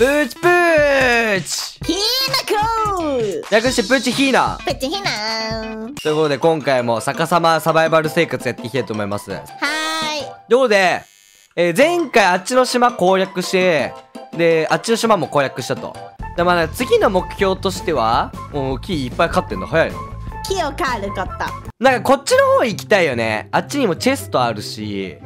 プチプチひーなこー略してプチひーなプチひーなーということで、今回も逆さまサバイバル生活やっていきたいと思います。はーい。ということで、前回あっちの島攻略して、であっちの島も攻略したと。でまあ、次の目標としてはもう木いっぱい飼ってんの早いな。木を飼うこと。なんかこっちの方行きたいよね。あっちにもチェストあるし、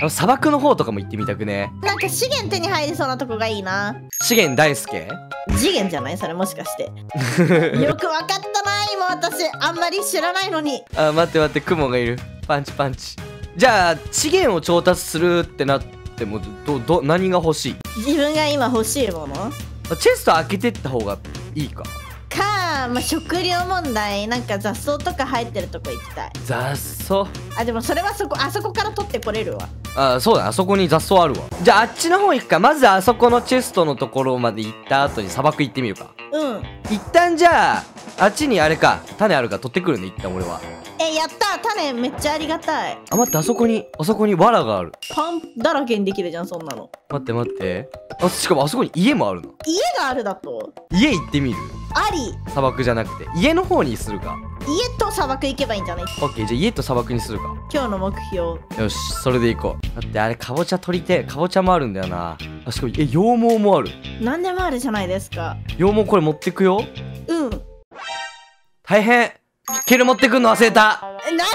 あの砂漠の方とかも行ってみたくね。なんか資源手に入りそうなとこがいいな。資源大好き次元じゃないそれ、もしかしてよくわかったな今私あんまり知らないのに。あ、待って待って、雲がいる。パンチパンチ。じゃあ資源を調達するってなっても何が欲しい？自分が今欲しいもの？チェスト開けてった方がいいか。まあ、食料問題。なんか雑草とか生えてるとこ行きたい。雑草。あ、でもそれはそこ、あそこから取ってこれるわ。あ、そうだ、あそこに雑草あるわ。じゃああっちの方行くか。まずあそこのチェストのところまで行った後に砂漠行ってみるか。うん。一旦じゃああっちにあれか、種あるか取ってくるね。一旦俺はやった。種めっちゃありがたい。あ、待って、あそこに藁がある。パンだらけにできるじゃんそんなの。待って待って、あ、しかもあそこに家もあるの。家があるだと。家行ってみる。あり。砂漠じゃなくて家の方にするか。家と砂漠行けばいいんじゃない？オッケー、じゃあ家と砂漠にするか。今日の目標。よし、それで行こう。だってあれかぼちゃ取りて、かぼちゃもあるんだよな。あ、しかも羊毛もある。何でもあるじゃないですか。羊毛これ持ってくよ。うん。大変。ケル持ってくんの忘れた。何にも持っ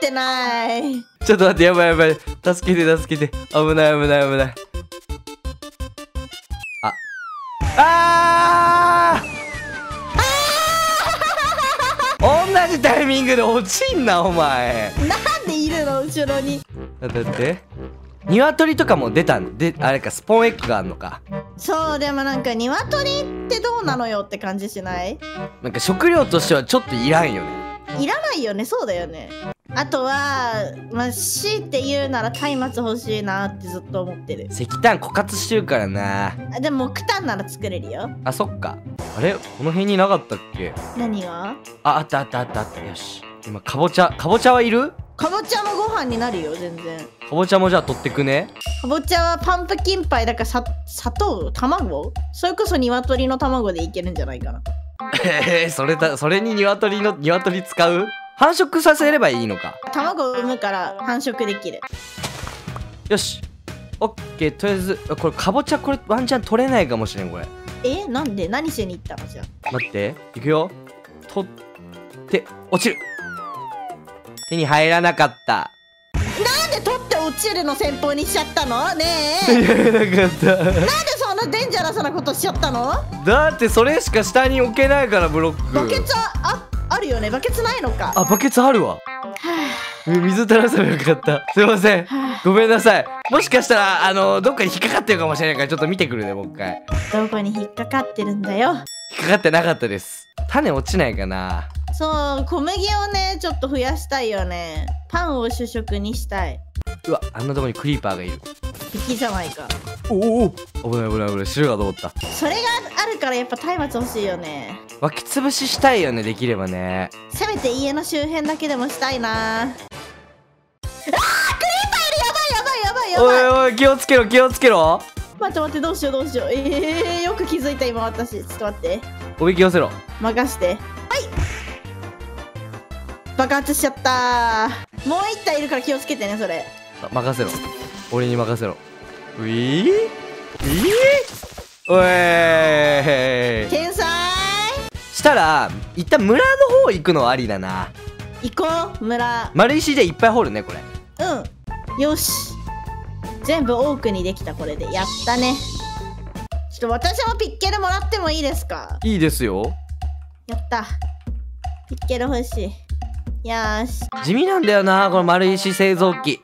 てない。ちょっと待って、やばいやばい、助けて助けて。危ない危ない危ない。ああああ同じタイミングで落ちんなお前。なんでいるの後ろに。だって鶏とかも出たんで、あれか、スポンエッグがあんのか。そう、でもなんか鶏ってどうなのよって感じしない？なんか食料としてはちょっといらんよね。いらないよね。そうだよね。あとはまあ、強いて言うなら松明欲しいなってずっと思ってる。石炭枯渇してるからな。でも木炭なら作れるよ。あ、そっか。あれ、この辺になかったっけ？何が？あったあったあったあった。よし、今かぼちゃはいる？かぼちゃもご飯になるよ全然。かぼちゃもじゃあ取ってくね。かぼちゃはパンプキンパイだから、砂糖、卵、それこそ鶏の卵でいけるんじゃないかな。それに鶏使う？繁殖させればいいのか。卵を産むから繁殖できる。よし、オッケー。とりあえずこれかぼちゃ、これワンチャン取れないかもしれんこれ。なんで？何しに行ったのじゃあ。待って、いくよ。取って落ちる。手に入らなかった。なんで取って落ちるの戦法にしちゃったのねえ。なかった。なんでそんなデンジャラスなことしちゃったの？だってそれしか下に置けないから。ブロックバケツあるよね。バケツないのか。あ、バケツあるわ。はあ、水垂らせばよかった。すいません、はあ、ごめんなさい。もしかしたらどっかに引っかかってるかもしれないから、ちょっと見てくるねもう一回。どこに引っかかってるんだよ。引っかかってなかったです。種落ちないかな。そう、小麦をねちょっと増やしたいよね。パンを主食にしたい。うわ、あんなとこにクリーパーがいる。敵じゃないか。おお、危ない危ない危ない。汁が残った。それがあるからやっぱ松明欲しいよね。湧き潰ししたいよね、できればね。せめて家の周辺だけでもしたいな。あー、クリーパーいる。やばいやばいやばいやばい。おいおい、気をつけろ気をつけろ。待って待って、どうしようどうしよう。よく気づいた今私。ちょっと待って、おびき寄せろ。任して。はい、爆発しちゃった。もう一体いるから気をつけてね。それ任せろ、俺に任せろ。うぃーうぃーうえーい、天才。したら一旦村の方行くのありだな。行こう村。丸石でいっぱい掘るねこれ。うん、よし、全部多くにできた。これでやったね。ちょっと私もピッケルもらってもいいですか？いいですよ。やった、ピッケル欲しい。よし、地味なんだよなこの丸石製造機。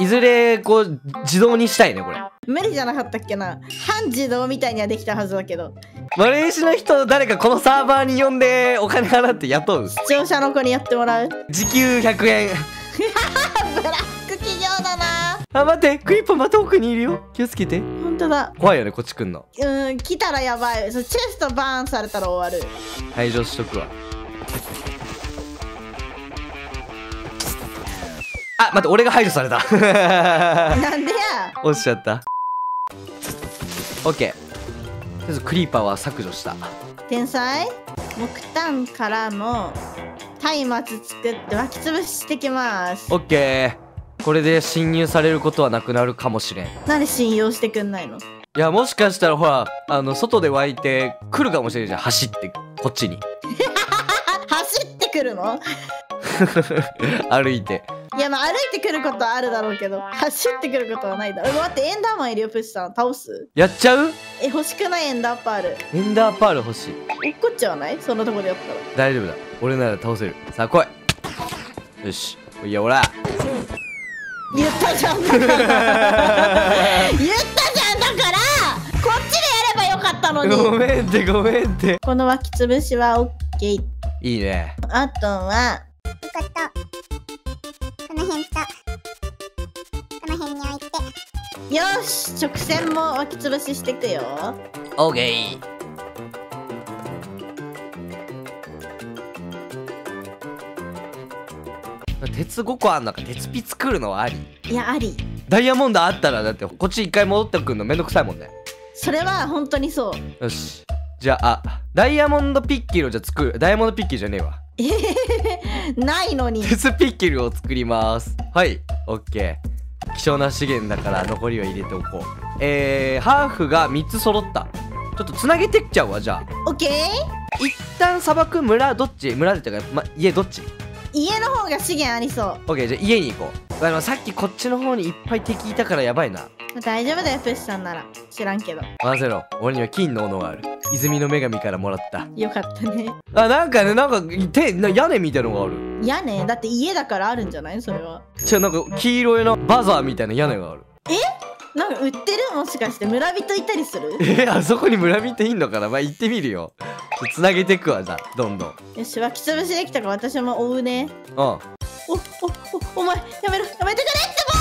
いずれこう自動にしたいねこれ。無理じゃなかったっけな。半自動みたいにはできたはずだけど。丸石の人誰かこのサーバーに呼んでお金払って雇う。視聴者の子にやってもらう。時給100円ブラック企業だな。あ、待って、クリッパーまた奥にいるよ。気をつけて。本当だ。怖いよねこっち来んの。うん、来たらやばい。チェストバーンされたら終わる。退場しとくわ。あ、待って、俺が排除されたなんでや。落ちちゃった。オッケー。ずクリーパーは削除した。天才木炭からも松明作って湧き潰してきます。オッケー。これで侵入されることはなくなるかもしれん。なんで信用してくんないの。いや、もしかしたらほら外で湧いてくるかもしれないじゃん。走ってこっちに走ってくるの歩いて。いや、まあ歩いてくることはあるだろうけど、走ってくることはないだろう。待って、エンダーマンいるよ。プッシュさん倒す。やっちゃう。え、欲しくない。エンダーパール、エンダーパール欲しい。落っこっちゃわない、そのとこでやったら。大丈夫だ、俺なら倒せる。さあ来い。よし、いや、おら言ったじゃんだから言ったじゃんだから、こっちでやればよかったのに。ごめんってごめんって。この湧きつぶしはオッケー。いいね。あとはこことこの辺とこの辺に置いて、よし、直線も湧きつぶししていくよ。オッケー。鉄5個あんのか。鉄ピ作るのはあり。いや、あり。ダイヤモンドあったらだってこっち一回戻ってくるのめんどくさいもんね。それは本当にそう。よし、じゃあダイヤモンドピッキル。じゃあ作る。ダイヤモンドピッキルじゃねえわないのに。鉄ピッキルを作ります。はい、オッケー。貴重な資源だから残りは入れておこう。ハーフが3つ揃った。ちょっとつなげてっちゃうわ。じゃあオッケー。一旦砂漠村どっち、村でとか、ま、家どっち。家の方が資源ありそう。オッケー、じゃあ家に行こう。でもさっきこっちの方にいっぱい敵いたからやばいな。大丈夫だよ、プッシュさんなら。知らんけど任せろ。俺には金の斧がある。泉の女神からもらった。よかったね。あ、なんかね、屋根みたいのがある。屋根だって家だからあるんじゃない、それは。じゃあなんか黄色いのバザーみたいな屋根がある。え、なんか売ってる、もしかして村人いたりする。あそこに村人いんのかな。まあ行ってみるよ。つなげていくわ。じゃあどんどん。よし、湧きつぶしできたから。私も追うね。うん。お前やめろ、やめてくれってば。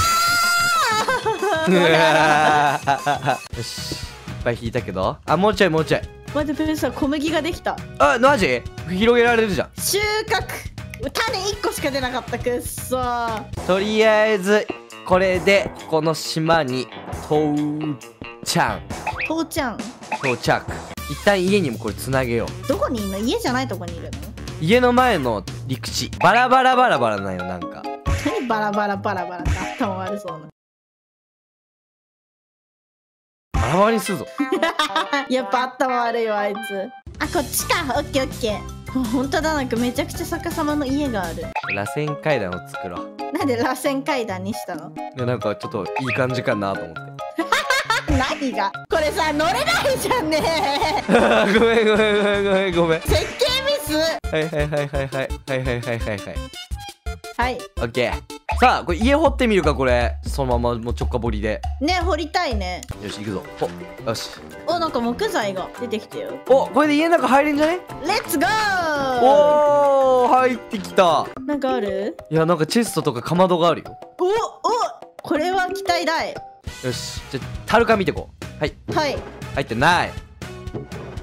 よし、いっぱい引いたけど。あ、もうちょいもうちょい。待って、ペペさん小麦ができた。あ、マジ広げられるじゃん。収穫種1個しか出なかった。くっそー。とりあえずこれでここの島に到着。一旦家にもこれつなげよう。どこにいるの。家じゃないとこにいるの。家の前の陸地。バラバラバラバラなんよ。なんか何バラバラバラバラって頭悪そうな。バラバラにするぞやっぱ頭悪いわあいつ。あ、こっちか。オッケーオッケー。もうほんとだ、なんかめちゃくちゃ逆さまの家がある。螺旋階段を作ろう。なんで螺旋階段にしたの。いや、なんかちょっといい感じかなと思って。何がこれさ、乗れないじゃんねーごめんごめんごめんごめんごめん。設計ミス。はいはいはいはいはいはいはいはいはいはい。オッケー。さあこれ家掘ってみるか。これそのままもう直下掘りでね。掘りたいね。よし行くぞ。お、よし。お、なんか木材が出てきてよ。お、これで家の中入れんじゃね。レッツゴー。おー、入ってきた。なんかある。いや、なんかチェストとかかまどがあるよ。おお、これは期待大。よし、じゃ樽から見てこう。はいはい。入ってない。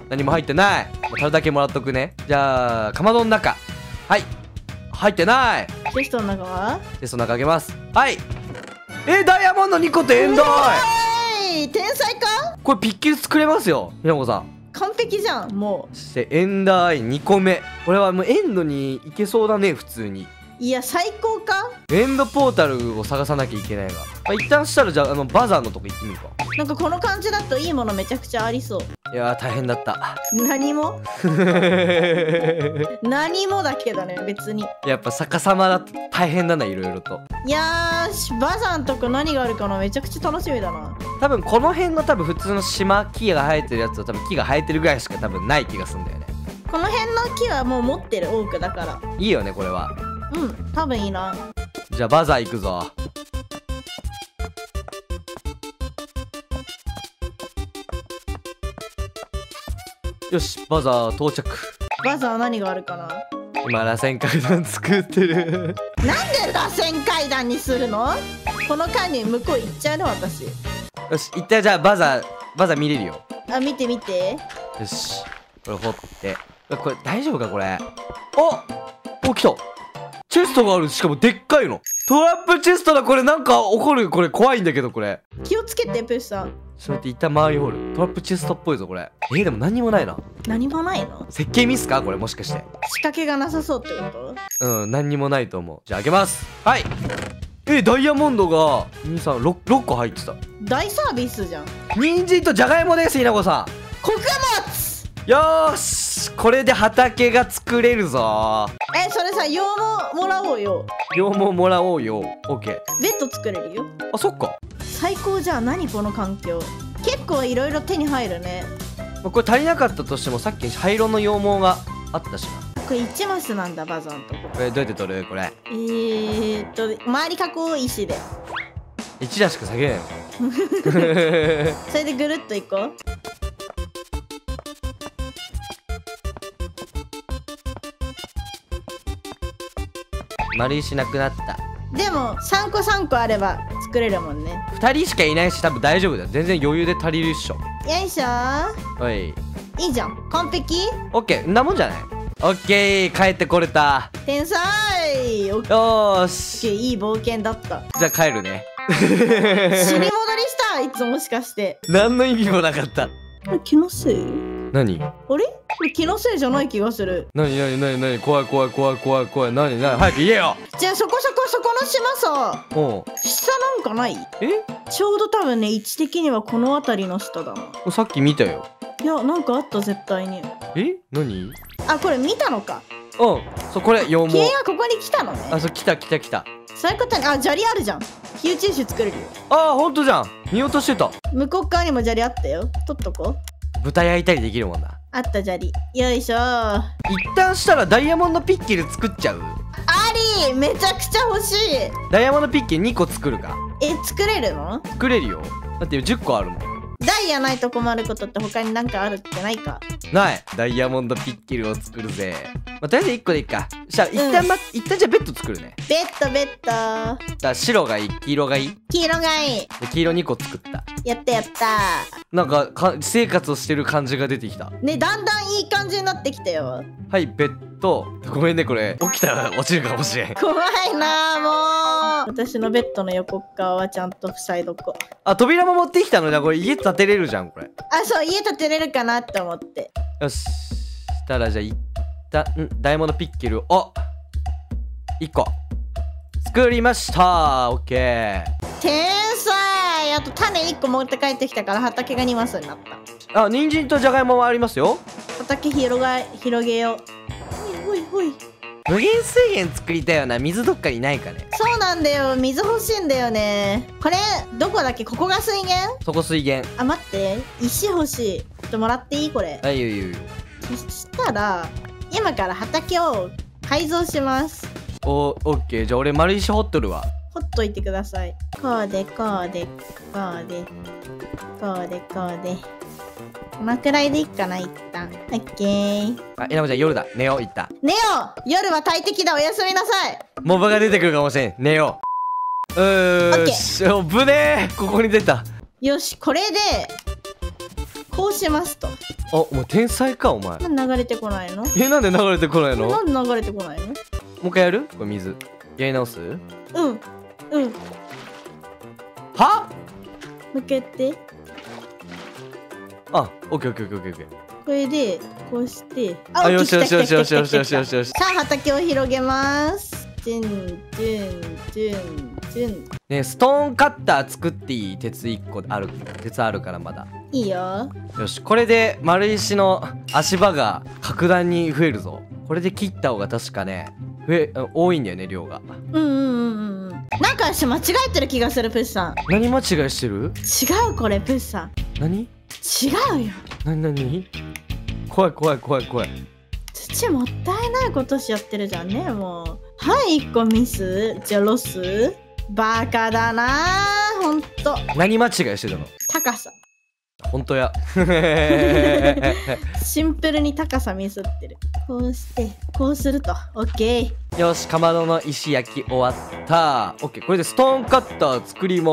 何も入ってない。樽だけもらっとくね。じゃあかまどの中。はい、入ってない。チェストの中は。チェストの中あげます。はい。ダイヤモンド2個ってエンダー。天才かこれ。ピッキル作れますよ、ひなこさん。完璧じゃんもう。そしてエンダーアイ2個目。これはもうエンドに行けそうだね普通に。いや最高か。エンドポータルを探さなきゃいけないが、まあ、一旦したらじゃあバザーのとこ行ってみるか。なんかこの感じだといいものめちゃくちゃありそう。いやー大変だった。何も何もだけどね別に。やっぱ逆さまだと大変だな、いろいろと。いやーバザーのとこ何があるかな、めちゃくちゃ楽しみだな。多分この辺の多分普通の島木が生えてるやつは多分木が生えてるぐらいしか多分ない気がするんだよね。この辺の木はもう持ってる多くだからいいよねこれは。うん、多分いいな。じゃあバザー行くぞ。よし、バザー到着。バザー何があるかな。今螺旋階段作ってるなんで螺旋階段にするの。この間に向こう行っちゃうの私。よし、一旦じゃあバザー見れるよ。あ、見て見て。よし、これ掘って。これ大丈夫かこれ。お、お、来た。チェストがある。しかもでっかいのトラップチェストだ。これなんか起こる。これ怖いんだけど。これ気をつけてプーさん。ちょっと待って、一旦周りホール。トラップチェストっぽいぞこれ。でも何もないな。何もないの？設計ミスかこれ、もしかして。仕掛けがなさそうってこと？うん、何にもないと思う。じゃあ開けます。はい。ダイヤモンドが6個入ってた。大サービスじゃん。人参とじゃがいもです。稲子さん、穀物。よーし、これで畑が作れるぞ。それさ、羊毛もらおうよ。羊毛もらおうよ。オッケー。ベッド作れるよ。あ、そっか、最高じゃん。何この環境、結構いろいろ手に入るね。これ足りなかったとしても、さっき灰色の羊毛があったしな。これ1マスなんだ、バザーのとこ。どうやって取るこれ？周り囲う石で。1だしか下げないのそれでぐるっといこう。丸石なくなった。でも3個3個あれば作れるもんね。2人しかいないし多分大丈夫だよ。全然余裕で足りるっしょ。よいしょー。はい、いいじゃん、完璧。オッケー、んなもんじゃない。オッケー、帰ってこれた。天才。よーし、いい冒険だった。じゃあ帰るね死に戻りしたいつも。しかして何の意味もなかった。これ気のせい？何？あれ？これ気のせいじゃない気がする。何何何何？怖い怖い怖い怖い怖い。何何？早く言えよ。じゃあそこそこそこの島さ。おう、下なんかない？ちょうど多分ね、位置的にはこの辺りの下だな。さっき見たよ。いや、なんかあった絶対に。何？あ、これ見たのか。そう、これ羊毛。君がここに来たのね。そう、来た来た来た。そういうことね。砂利あるじゃん。火打ち石作れるよ。ほんとじゃん、見落としてた。向こう側にも砂利あったよ、取っとこう。豚焼いたりできるもんな。あった砂利。よいしょー。一旦したらダイヤモンドピッキル作っちゃう。あり、めちゃくちゃ欲しい。ダイヤモンドピッキル2個作るか。作れるの？作れるよ。だって10個あるもん。ダイヤないと困ることって他になんかあるってないか？ない。ダイヤモンドピッキルを作るぜ。とりあえず1個でいいか。じゃあ一旦じゃあベッド作るね。ベッドだ。白がいい？黄色がいい？黄色がいい。黄色2個作った。やったやった。なんか生活をしてる感じが出てきたね。だんだんいい感じになってきたよ。はい、ベッド。ごめんね、これ起きたら落ちるかもしれん。怖いなもう。私のベッドの横側はちゃんと塞いどこ。扉も持ってきたのだ。これ家建てれるじゃんこれ。そう、家建てれるかなって思って。よし、したらじゃあ一旦ダイヤモンドピッキルを1個作りました。オッケー、天才。あと種1個持って帰ってきたから畑が2マスになった。人参とじゃがいもはありますよ。畑広げよう。ほい無限水源作りたいよな。水どっかにないかね。そうなんだよ、水欲しいんだよね。これどこだっけ？ここが水源？そこ水源。待って、石欲しい。ちょっともらっていいこれ？はい、いいよ。そしたら今から畑を改造します。オッケー。じゃあ俺丸石掘っとるわ。掘っといてください。こうでこうでこうでこうでこうで、このくらいでいいかな一旦。オッケー。稲子ちゃん夜だ、寝よう一旦。寝よう。夜は大敵だ。おやすみなさい。モブが出てくるかもしれん。寝よう。オッケー。ぶねー、ここに出た。よし、これでこうしますと。お前天才かお前。なんで流れてこないの？なんで流れてこないの？なんで流れてこないの？もう一回やる？これ水やり直す？うん。は？向けて。オッケーオッケーオッケーオッケー。これでこうして、よしよしよしよしよしよしよしよし。さあ畑を広げます。ね、ストーンカッター作っていい？鉄1個ある。鉄あるからまだいいよ。よし、これで丸石の足場が格段に増えるぞ。これで切った方が確かね多いんだよね、量が。なんか間違えてる気がするプッさん。何間違いしてる？違うこれプッさん。何？違うよ。何？怖い怖い怖い怖い。土もったいないことしちゃってるじゃんね。もうはい1個ミス。じゃあロス。バカだなー、ほんと。何間違いしてたの？高さ。ほんとやシンプルに高さミスってる。こうしてこうするとオッケー。よし、かまどの石焼き終わった。オッケー、これでストーンカッター作りま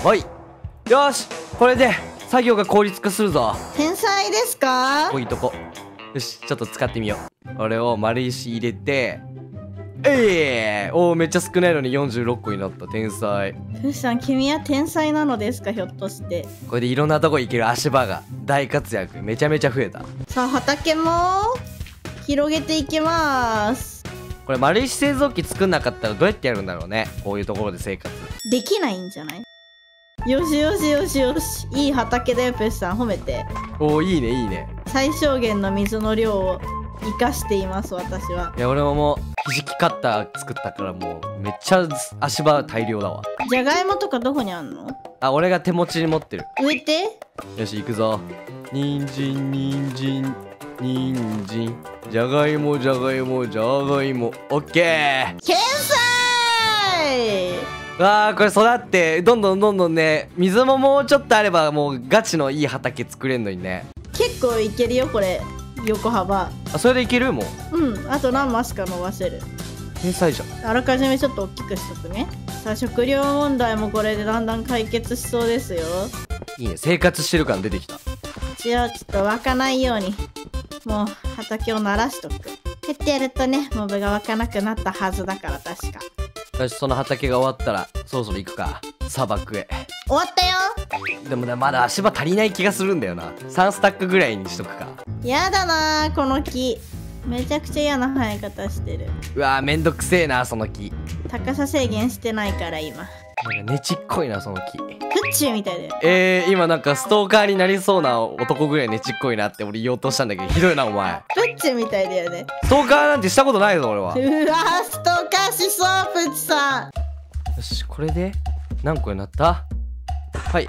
す。はい、よし、これで作業が効率化するぞ。天才ですか？こういうとこ。よし、ちょっと使ってみよう。これを丸石入れて、おお、めっちゃ少ないのに46個になった。天才。ふーさん、君は天才なのですか、ひょっとして。これでいろんなとこ行ける足場が大活躍。めちゃめちゃ増えた。さあ、畑も広げていきます。これ丸石製造機作んなかったらどうやってやるんだろうね。こういうところで生活できないんじゃない。よしよしよしよし、いい畑だよプッシュさん、褒めて。おお、いいねいいね。最小限の水の量を生かしています、私は。いや、俺ももうひじきカッター作ったから、もうめっちゃ足場大量だわ。じゃがいもとかどこにあんの。あ、俺が手持ちに持ってる。植えて。よし、行くぞ。にんじんにんじんにんじん、じゃがいもじゃがいもじゃがいも。オッケー。天才。わあ、これ育ってどんどんどんどんね、水ももうちょっとあればもうガチのいい畑作れんのにね。結構いけるよこれ。横幅。あ、それでいけるもん。うん、あと何マスか伸ばせる。天才じゃん。あらかじめちょっと大きくしとくね。さあ、食料問題もこれでだんだん解決しそうですよ。いいね、生活してる感出てきた。一応ちょっと湧かないようにもう畑を慣らしとく。減ってやるとね、モブが湧かなくなったはずだから。確か。よし、その畑が終わったらそろそろ行くか、砂漠へ。終わったよ。でもね、まだ足場足りない気がするんだよな。3スタックぐらいにしとくか。やだな、この木。めちゃくちゃ嫌な生え方してる。うわー、めんどくせえな、その木。高さ制限してないから今。なんかねちっこいな、その木。クッチーみたいだよ。今なんかストーカーになりそうな男ぐらいねちっこいなって俺言おうとしたんだけど、ひどいなお前。プッチーみたいだよね。ストーカーなんてしたことないぞ俺は。うわー、ストーカーしそう、プッチさん。よし、これで何個になった。はい、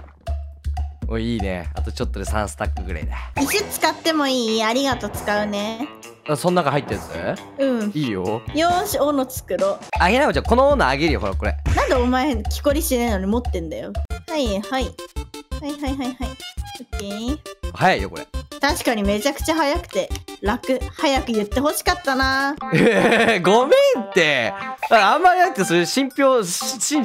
おい、いいね。あとちょっとで3スタックぐらいだ。石使ってもいい。ありがとう、使うね。あ、そん中入ってるやつ。うん、いいよ。よーし、斧作ろう。あげないよ、じゃあこの斧あげるよ。ほらこれ。なんでお前木こりしねえのに持ってんだよ。はいはいはいはいはいはい。オッケー。早いよこれ。確かにめちゃくちゃ早くて楽。早く言ってほしかったな。ごめんって。あんまりだって、それ信じ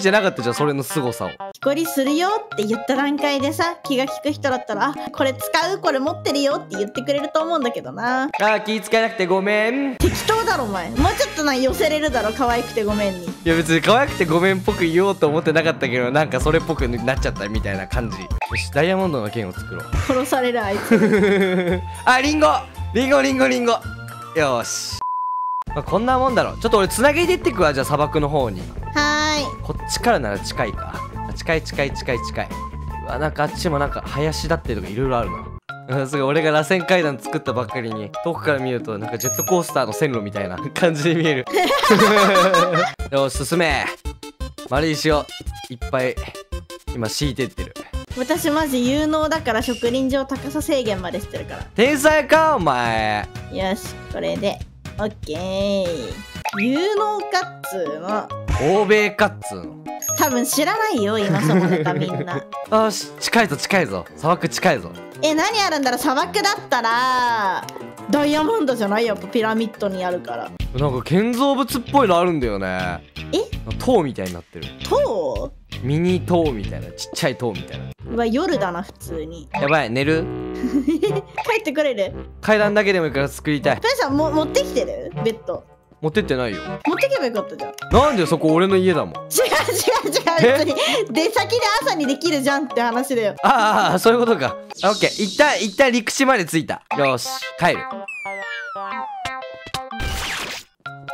てなかったじゃん、それの凄さを。木こりするよって言った段階でさ、気が利く人だったら、あ、これ使う、これ持ってるよって言ってくれると思うんだけどな。あ、気使えなくてごめん。適当だろお前。もうちょっとな、寄せれるだろ、可愛くてごめんに。いや別に可愛くてごめんっぽく言おうと思ってなかったけど、なんかそれっぽくなっちゃったみたいな感じ。よし、ダイヤモンドの剣を作ろう。殺されるあいつ。あ、リンゴリンゴリンゴリンゴ。よーし、まあ、こんなもんだろう。ちょっと俺つなげてってくわ。じゃあ砂漠の方に。はーい。こっちからなら近いか。近い近い近い近い。うわ、なんかあっちもなんか林だってとかいろいろあるな。すごい、俺が螺旋階段作ったばっかりに遠くから見るとなんかジェットコースターの線路みたいな感じに見える。よし、進め。丸石をいっぱい今敷いてってる。私マジ有能だから、植林場高さ制限までしてるから。天才かお前。よし、これでオッケー。有能かっつーの。欧米かっつーの。多分知らないよ今そのネタみんな。よし、近いぞ近いぞ、砂漠近いぞ。何あるんだろう。砂漠だったらダイヤモンドじゃない。やっぱピラミッドにあるから。なんか建造物っぽいのあるんだよね。塔みたいになってる。塔？ミニ塔みたいな、ちっちゃい塔みたいな。うわ、夜だな普通に。やばい、寝る。帰ってくれる。階段だけでもいいから作りたい。ペンさんも持ってきてる。ベッド持ってってないよ。持ってけばよかったじゃん。なんでそこ俺の家だもん。違う違う違う、別に出先で朝にできるじゃんって話だよ。ああ、そういうことか。オッケー、一旦陸地まで着いた。よし、帰る。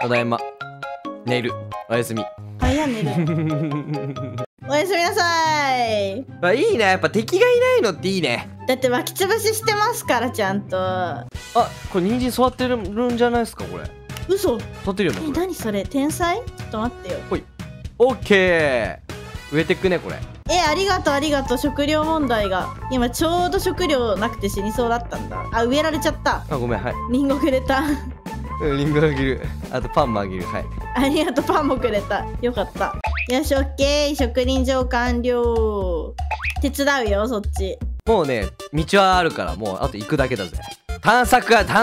ただいま。寝る。おやすみ。あ、いや寝る。おやすみなさい。まあいいな、やっぱ敵がいないのっていいね。だって巻きつぶししてますからちゃんと。あ、これ人参育てるんじゃないですかこれ。嘘。育てるよね。何それ、天才。ちょっと待ってよ。ほい。オッケー。植えてくねこれ。ありがとうありがとう。食料問題が今ちょうど食料なくて死にそうだったんだ。あ、植えられちゃった。あ、ごめん。はい、リンゴくれた。リンゴあげる。あとパンもあげる。はい、ありがとう。パンもくれた。よかった。よし、オッケー。植林場完了。手伝うよそっち。もうね、道はあるから、もうあと行くだけだぜ。探索があるから。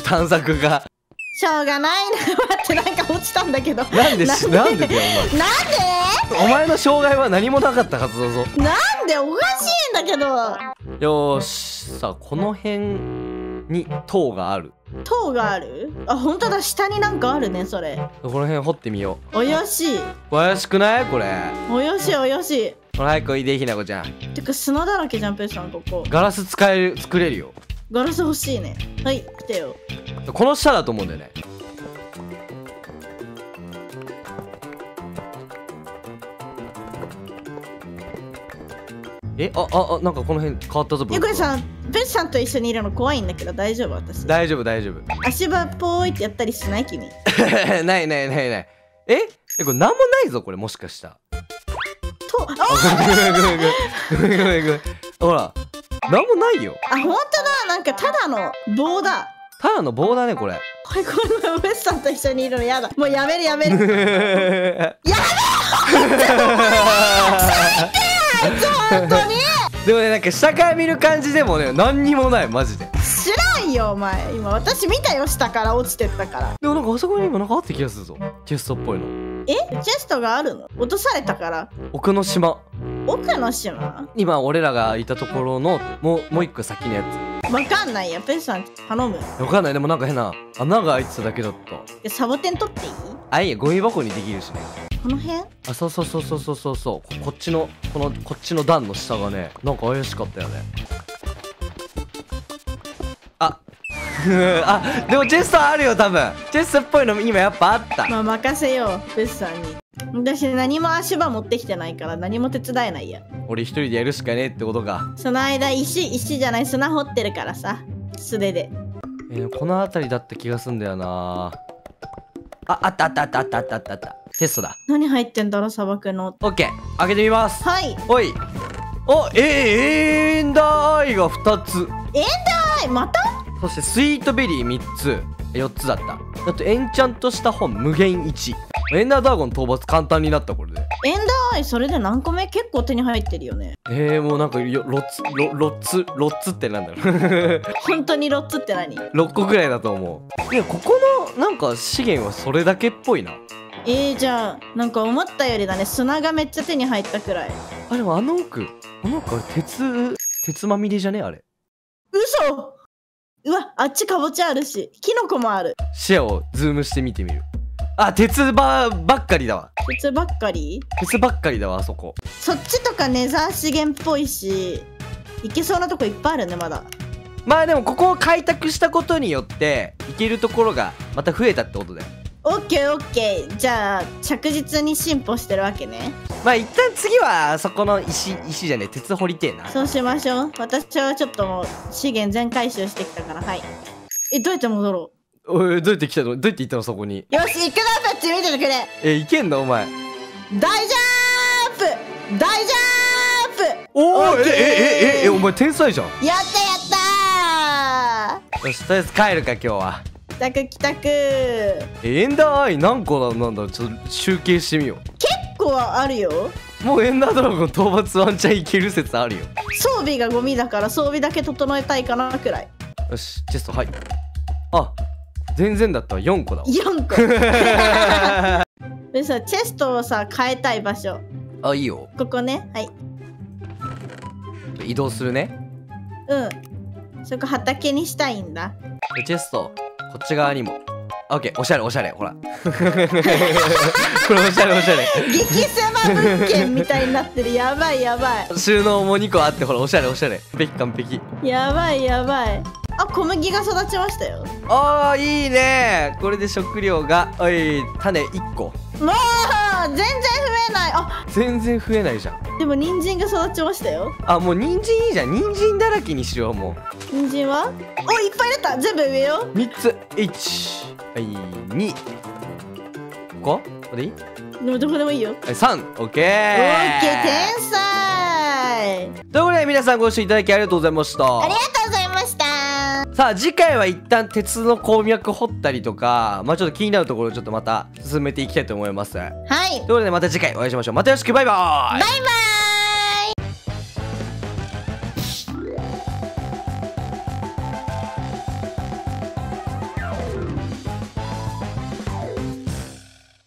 探索がしょうがないな。待って、なんか落ちたんだけど。なんでだよお前。なんでお前の障害は何もなかったはずだぞ。なんでおかしいんだけど。よーし、さあこの辺に塔がある。塔がある。あ、本当だ、下になんかあるね。それこの辺掘ってみよう。怪しい、怪しくないこれ。怪しい怪しい。ほら早くおいで、ひなこちゃん。てか砂だらけじゃんペさん。ここガラス使える、作れるよ。ガラス欲しいね。はい、来てよ。この下だと思うんだよね。え、あ、なんかこの辺変わったぞ。ブロックさん、ブッシュさんと一緒にいるの怖いんだけど大丈夫？私大丈夫大丈夫。足場ぽーいってやったりしない君？ないないないない。え、これなんもないぞこれ、もしかしたら。と、ああほらなんもないよ。あ、ほんとだ、なんかただの棒だ。ただの棒だねこれ。これ、このブッシュさんと一緒にいるのやだ。もうやめるやめる。やめろ。本当にでもね、なんか下から見る感じでもね、何にもないマジで。知らんよお前、今私見たよ、下から落ちてったから。でもなんかあそこに今なんかあった気がするぞ、チェストっぽいの。え、チェストがあるの？落とされたから。奥の島、奥の島、今俺らがいたところのもう一個先のやつ。わかんないよペンさん、頼む。わかんない。でもなんか変な穴が開いてただけだった。サボテン取っていい？あ、いや、ゴミ箱にできるしね。この辺？あ、そう、こっちのこっちの段の下がね、なんか怪しかったよね。ああ、でもチェストあるよ多分。チェストっぽいの今やっぱあった。まあ任せようベスさんに。私何も足場持ってきてないから何も手伝えないや。俺一人でやるしかねえってことか。その間石じゃない、砂掘ってるからさ、素手で。この辺りだった気がすんだよな。あった。テストだ。何入ってんだろ、砂漠の。オッケー、開けてみます。はい。おい、お、エンダーアイが2つ。エンダーアイまた？そしてスイートベリー3つ、4つだった。あとエンチャントした本無限1。エンダーダーゴン討伐簡単になった。これでエンダーアイ、それで何個目？結構手に入ってるよね。もうなんかロッツってなんだろう。本当にロッツって何？ 6 個くらいだと思う。いや、ここのなんか資源はそれだけっぽいな。じゃあなんか思ったよりだね、砂がめっちゃ手に入ったくらい。あ、でもあの奥、あれ鉄まみれじゃねあれ。嘘。うわ、あっちかぼちゃあるし、キノコもある。視野をズームして見てみる。あ、鉄ばっかりだわ。鉄ばっかりだわ。あそこ、そっちとかネザー資源っぽいし、行けそうなとこいっぱいあるね。まだまあでもここを開拓したことによって行けるところがまた増えたってことだよ。オッケーオッケー。じゃあ着実に進歩してるわけね。まあ一旦次はそこの石じゃねえ、鉄掘りてえな。そうしましょう。私はちょっともう資源全回収してきたから。はい。どうやって戻ろう？おい、どうやって来たの？どうやって行ったのそこに？よし行くな、パッチ見ててくれ。行けんのお前？大ジャーンプ、大ジャーンプ。おお、お前天才じゃん。やったやったー。よし、とりあえず帰るか今日は。帰宅。エンダーアイ何個なんだろう、ちょっと集計してみよう。結構あるよ。もうエンダードラゴン討伐ワンチャンいける説あるよ。装備がゴミだから装備だけ整えたいかなくらい。よし、チェスト。はい。あ、全然だった。4個だわ。4個。でさ、チェストをさ変えたい場所。あ、いいよ。ここね。はい、移動するね。うん、そこ畑にしたいんだ。チェストこっち側にも。オッケー、おしゃれおしゃれ、ほら。これおしゃれおしゃれ。激狭物件みたいになってる。やばいやばい。収納も2個あって、ほらおしゃれおしゃれ。完璧完璧。やばいやばい。あ、小麦が育ちましたよ。ああ、いいね。これで食料が、おい、種1個。もう全然増えない。あ、全然増えないじゃん。でも人参が育ちましたよ。あ、もう人参いいじゃん。人参だらけにしよう。もう人参は、お、いっぱい出た。全部植えよう。3つ。1、2、ここでいい？でもどこでもいいよ。3、オッケー。オッケー、天才。ということで皆さんご視聴いただきありがとうございました。ありがとうございました。さあ次回は一旦鉄の鉱脈掘ったりとか、まあちょっと気になるところをちょっとまた進めていきたいと思います。はい。ということでまた次回お会いしましょう。またよろしく。バイバーイ。バイバーイ。